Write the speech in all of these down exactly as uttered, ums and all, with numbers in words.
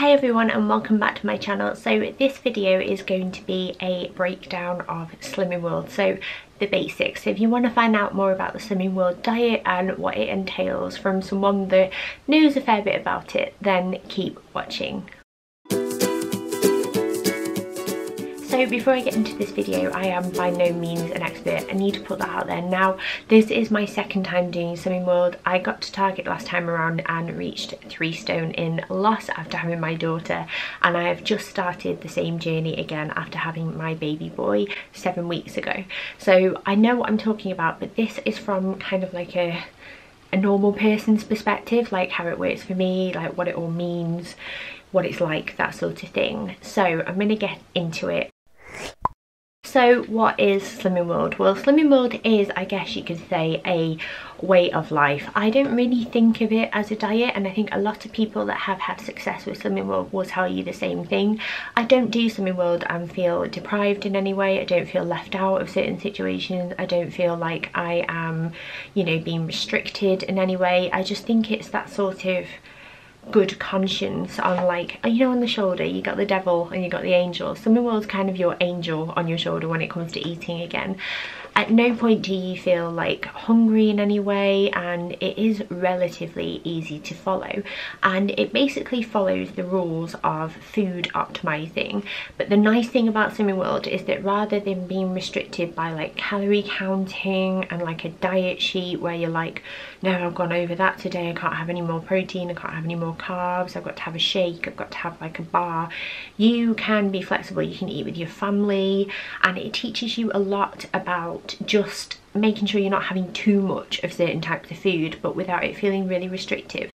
Hi everyone and welcome back to my channel. So this video is going to be a breakdown of Slimming World, so the basics. So if you want to find out more about the Slimming World diet and what it entails from someone that knows a fair bit about it, then keep watching. So before I get into this video, I am by no means an expert. I need to put that out there now. This is my second time doing Slimming World. I got to Target last time around and reached three stone in loss after having my daughter, and I have just started the same journey again after having my baby boy seven weeks ago. So I know what I'm talking about, but this is from kind of like a a normal person's perspective, like how it works for me, like what it all means, what it's like, that sort of thing. So I'm going to get into it. So what is Slimming World? Well, Slimming World is, I guess you could say, a way of life. I don't really think of it as a diet, and I think a lot of people that have had success with Slimming World will tell you the same thing. I don't do Slimming World and feel deprived in any way. I don't feel left out of certain situations. I don't feel like I am, you know, being restricted in any way. I just think it's that sort of good conscience on, like, you know, on the shoulder you got the devil and you got the angel. Slimming World's kind of your angel on your shoulder when it comes to eating again. At no point do you feel like hungry in any way, and it is relatively easy to follow, and it basically follows the rules of food optimizing. But the nice thing about Slimming World is that rather than being restricted by like calorie counting and like a diet sheet where you're like, no, I've gone over that today, I can't have any more protein, I can't have any more carbs, I've got to have a shake, I've got to have like a bar, you can be flexible. You can eat with your family, and it teaches you a lot about just making sure you're not having too much of certain types of food, but without it feeling really restrictive.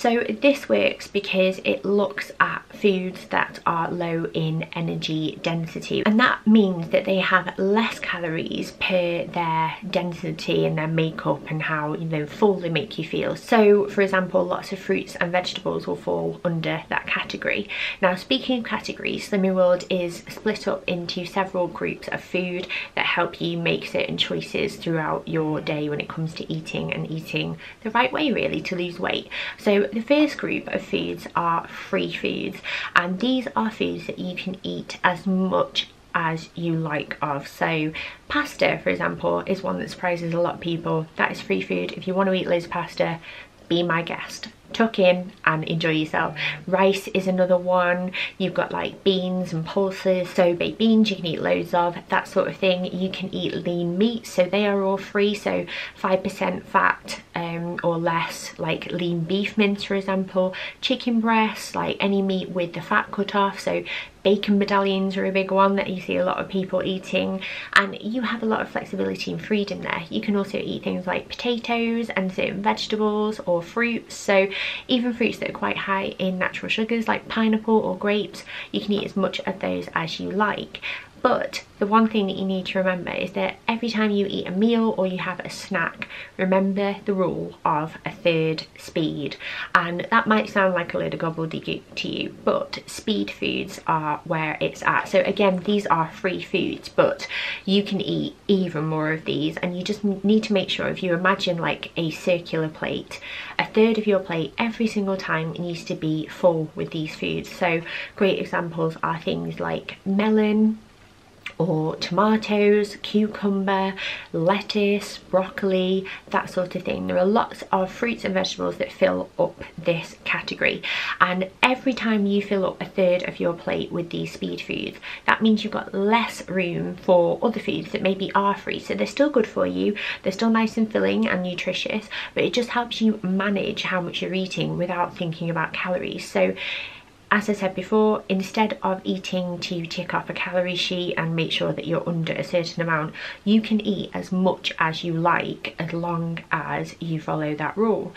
So this works because it looks at foods that are low in energy density, and that means that they have less calories per their density and their makeup and how, you know, full they make you feel. So for example, lots of fruits and vegetables will fall under that category. Now, speaking of categories, Slimming World is split up into several groups of food that help you make certain choices throughout your day when it comes to eating and eating the right way, really, to lose weight. So the first group of foods are free foods, and these are foods that you can eat as much as you like of. So pasta, for example, is one that surprises a lot of people. That is free food. If you want to eat loads of pasta, be my guest. Tuck in and enjoy yourself. Rice is another one. You've got like beans and pulses, so baked beans you can eat loads of, that sort of thing. You can eat lean meat, so they are all free, so five percent fat um, or less, like lean beef mince for example, chicken breasts, like any meat with the fat cut off. So bacon medallions are a big one that you see a lot of people eating, and you have a lot of flexibility and freedom there. You can also eat things like potatoes and certain vegetables or fruits, so even fruits that are quite high in natural sugars like pineapple or grapes, you can eat as much of those as you like. But the one thing that you need to remember is that every time you eat a meal or you have a snack, remember the rule of a third speed. And that might sound like a load of gobbledygook to you, but speed foods are where it's at. So again, these are free foods, but you can eat even more of these, and you just need to make sure, if you imagine like a circular plate, a third of your plate every single time needs to be full with these foods. So great examples are things like melon, or tomatoes, cucumber, lettuce, broccoli, that sort of thing. There are lots of fruits and vegetables that fill up this category, and every time you fill up a third of your plate with these speed foods, that means you've got less room for other foods that maybe are free. So they're still good for you, they're still nice and filling and nutritious, but it just helps you manage how much you're eating without thinking about calories. So as I said before, instead of eating to tick off a calorie sheet and make sure that you're under a certain amount, you can eat as much as you like as long as you follow that rule.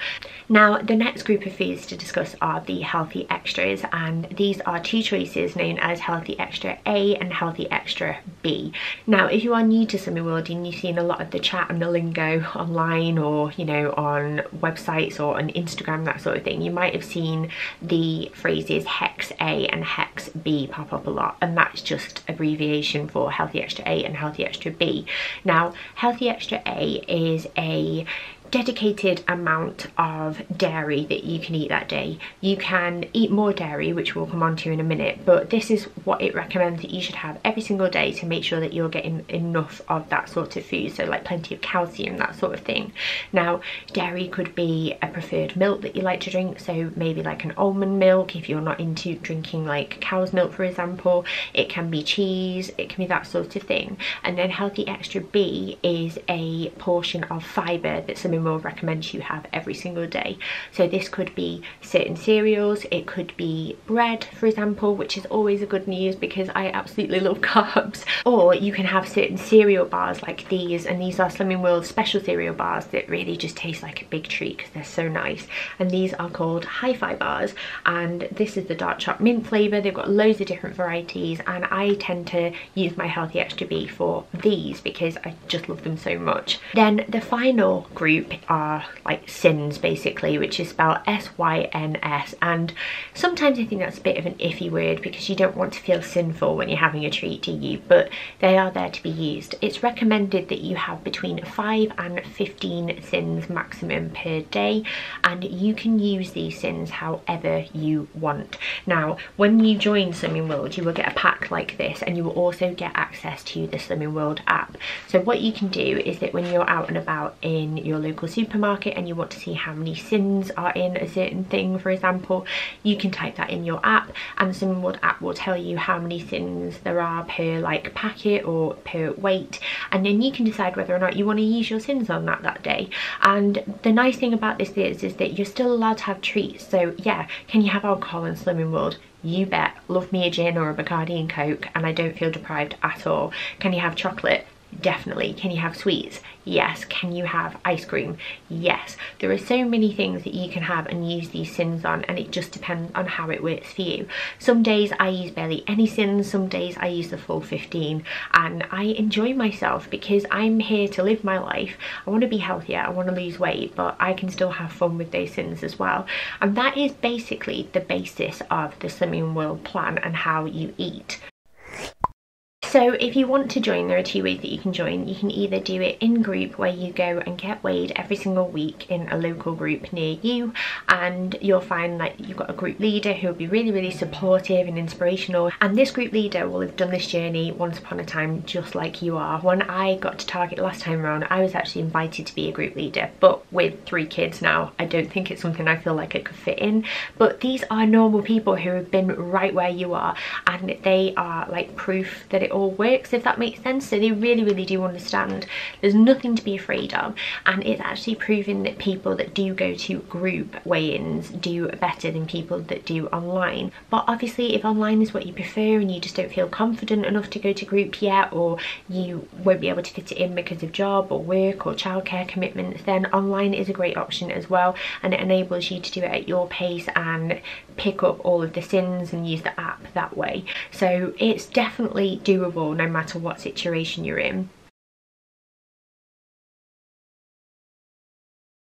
Now, the next group of foods to discuss are the healthy extras, and these are two choices known as healthy extra A and healthy extra B. Now, if you are new to Slimming World and you've seen a lot of the chat and the lingo online, or, you know, on websites or on Instagram, that sort of thing, you might have seen the phrases Hex A and Hex B pop up a lot, and that's just abbreviation for healthy extra A and healthy extra B. Now, healthy extra A is a dedicated amount of dairy that you can eat that day. You can eat more dairy, which we'll come on to in a minute, but this is what it recommends that you should have every single day to make sure that you're getting enough of that sort of food, so like plenty of calcium, that sort of thing. Now, dairy could be a preferred milk that you like to drink, so maybe like an almond milk if you're not into drinking like cow's milk, for example. It can be cheese, it can be that sort of thing. And then Healthy Extra B is a portion of fibre that Slimming World recommends you have every single day. So this could be certain cereals, it could be bread, for example, which is always a good news because I absolutely love carbs. Or you can have certain cereal bars like these, and these are Slimming World special cereal bars that really just taste like a big treat because they're so nice. And these are called Hi-Fi bars, and this is the dark chocolate mint flavour. They've got loads of different varieties, and I tend to use my Healthy Extra B for these because I just love them so much. Then the final group are like S Y N S, basically, which is spelled S Y N S, and sometimes I think that's a bit of an iffy word because you don't want to feel sinful when you're having a treat, do you? But they are there to be used. It's recommended that you have between five and fifteen S Y N S maximum per day, and you can use these S Y N S however you want. Now, when you join Slimming World, you will get a pack like this, and you will also get access to the Slimming World app. So what you can do is that when you're out and about in your local supermarket and you want to see how many S Y N S are in a certain thing, for example, you can type that in your app, and the Slimming World app will tell you how many S Y N S there are per like packet or per weight, and then you can decide whether or not you want to use your S Y N S on that that day. And the nice thing about this is is that you're still allowed to have treats. So yeah, can you have alcohol in Slimming World? You bet. Love me a gin or a Bacardi and Coke, and I don't feel deprived at all. Can you have chocolate? Definitely. Can you have sweets? Yes. Can you have ice cream? Yes. There are so many things that you can have and use these S Y N S on, and it just depends on how it works for you. Some days I use barely any S Y N S, some days I use the full fifteen, and I enjoy myself because I'm here to live my life. I want to be healthier, I want to lose weight, but I can still have fun with those S Y N S as well. And that is basically the basis of the Slimming World plan and how you eat. So if you want to join, there are two ways that you can join. You can either do it in group, where you go and get weighed every single week in a local group near you, and you'll find that you've got a group leader who will be really, really supportive and inspirational, and this group leader will have done this journey once upon a time just like you are. When I got to Target last time around, I was actually invited to be a group leader, but with three kids now, I don't think it's something I feel like I could fit in. But these are normal people who have been right where you are, and they are like proof that it all works, if that makes sense. So they really, really do understand. There's nothing to be afraid of, and it's actually proven that people that do go to group weigh-ins do better than people that do online. But obviously, if online is what you prefer and you just don't feel confident enough to go to group yet, or you won't be able to fit it in because of job or work or childcare commitments, then online is a great option as well, and it enables you to do it at your pace and pick up all of the S Y N S and use the app that way. So it's definitely doable no matter what situation you're in.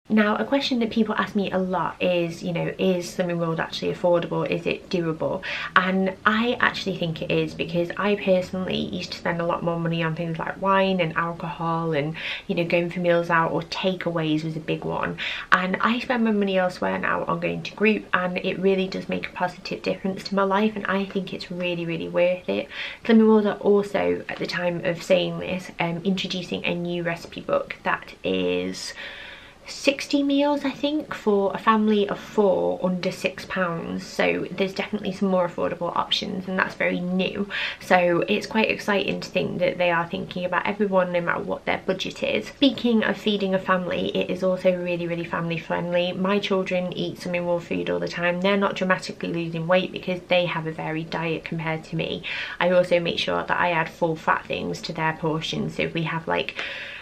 Now, a question that people ask me a lot is, you know, is Slimming World actually affordable? Is it doable? And I actually think it is, because I personally used to spend a lot more money on things like wine and alcohol, and, you know, going for meals out or takeaways was a big one. And I spend my money elsewhere now on going to group, and it really does make a positive difference to my life, and I think it's really, really worth it. Slimming World are also, at the time of saying this, um, introducing a new recipe book that is sixty meals, I think, for a family of four under six pounds, so there's definitely some more affordable options, and that's very new. So it's quite exciting to think that they are thinking about everyone no matter what their budget is. Speaking of feeding a family, it is also really, really family friendly. My children eat Slimming World food all the time. They're not dramatically losing weight because they have a varied diet compared to me. I also make sure that I add full fat things to their portions, so if we have like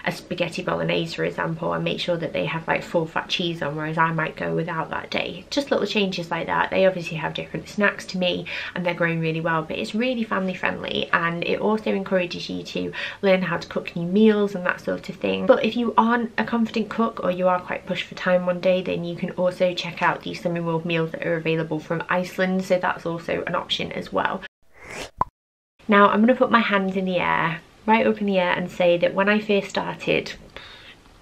a spaghetti bolognese, for example, and make sure that they have like full fat cheese on, whereas I might go without that day. Just little changes like that. They obviously have different snacks to me, and they're growing really well, but it's really family friendly, and it also encourages you to learn how to cook new meals and that sort of thing. But if you aren't a confident cook, or you are quite pushed for time one day, then you can also check out the Slimming World meals that are available from Iceland, so that's also an option as well. Now, I'm going to put my hands in the air, right up in the air, and say that when I first started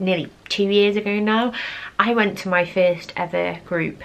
nearly two years ago now, I went to my first ever group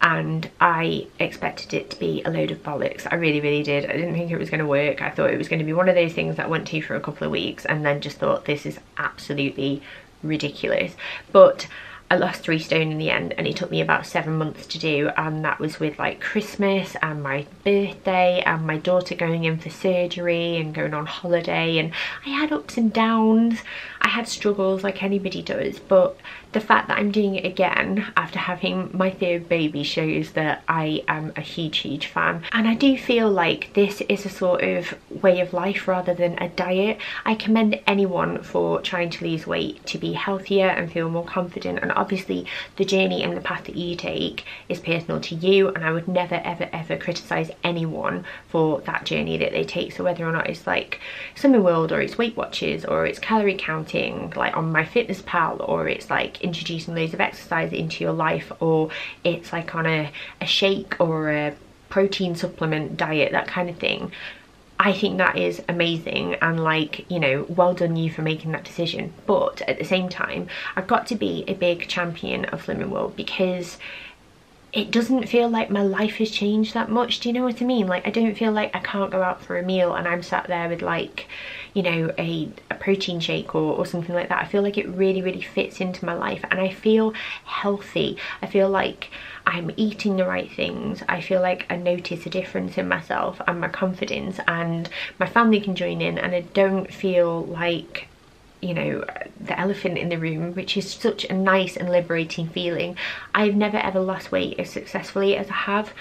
and I expected it to be a load of bollocks. I really, really did. I didn't think it was going to work. I thought it was going to be one of those things that I went to for a couple of weeks and then just thought, this is absolutely ridiculous. But I lost three stone in the end, and it took me about seven months to do, and that was with like Christmas and my birthday and my daughter going in for surgery and going on holiday, and I had ups and downs. I had struggles like anybody does, but the fact that I'm doing it again after having my third baby shows that I am a huge, huge fan. And I do feel like this is a sort of way of life rather than a diet. I commend anyone for trying to lose weight to be healthier and feel more confident, and obviously the journey and the path that you take is personal to you, and I would never ever ever criticize anyone for that journey that they take. So whether or not it's like Slimming World or it's Weight Watchers or it's calorie counting like on MyFitnessPal, or it's like introducing loads of exercise into your life, or it's like on a, a shake or a protein supplement diet, that kind of thing, I think that is amazing, and like, you know, well done you for making that decision. But at the same time, I've got to be a big champion of Slimming World, because it doesn't feel like my life has changed that much. Do you know what I mean? Like, I don't feel like I can't go out for a meal and I'm sat there with like, you know, a, a protein shake or, or something like that. I feel like it really, really fits into my life, and I feel healthy. I feel like I'm eating the right things. I feel like I notice a difference in myself and my confidence, and my family can join in, and I don't feel like, you know, the elephant in the room, which is such a nice and liberating feeling. I've never ever lost weight as successfully as I have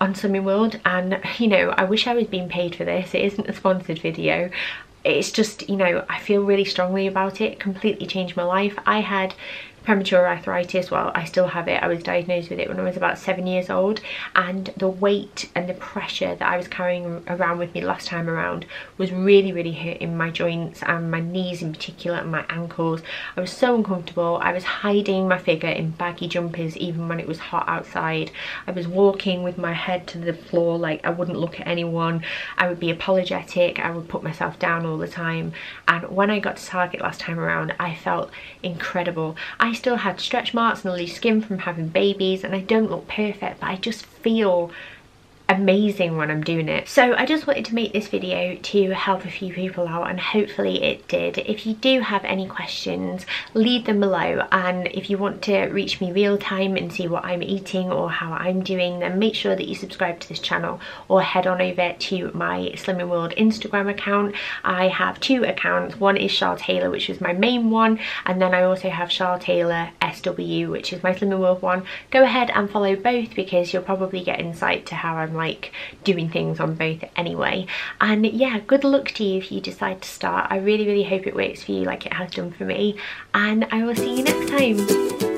on Slimming World, and you know, I wish I was being paid for this. It isn't a sponsored video. It's just, you know, I feel really strongly about it. It completely changed my life. I had premature arthritis, well, I still have it. I was diagnosed with it when I was about seven years old, and the weight and the pressure that I was carrying around with me last time around was really, really hurting my joints and my knees in particular, and my ankles. I was so uncomfortable. I was hiding my figure in baggy jumpers even when it was hot outside. I was walking with my head to the floor, like I wouldn't look at anyone. I would be apologetic. I would put myself down all the time, and when I got to Target last time around, I felt incredible. I I still had stretch marks and loose skin from having babies, and I don't look perfect, but I just feel amazing when I'm doing it. So I just wanted to make this video to help a few people out, and hopefully it did. If you do have any questions, leave them below, and if you want to reach me real time and see what I'm eating or how I'm doing, then make sure that you subscribe to this channel or head on over to my Slimming World Instagram account. I have two accounts. One is Charlotte Taylor, which is my main one, and then I also have Charlotte Taylor S W, which is my Slimming World one. Go ahead and follow both, because you'll probably get insight to how I'm like doing things on both anyway. And yeah, good luck to you if you decide to start. I really, really hope it works for you like it has done for me, and I will see you next time.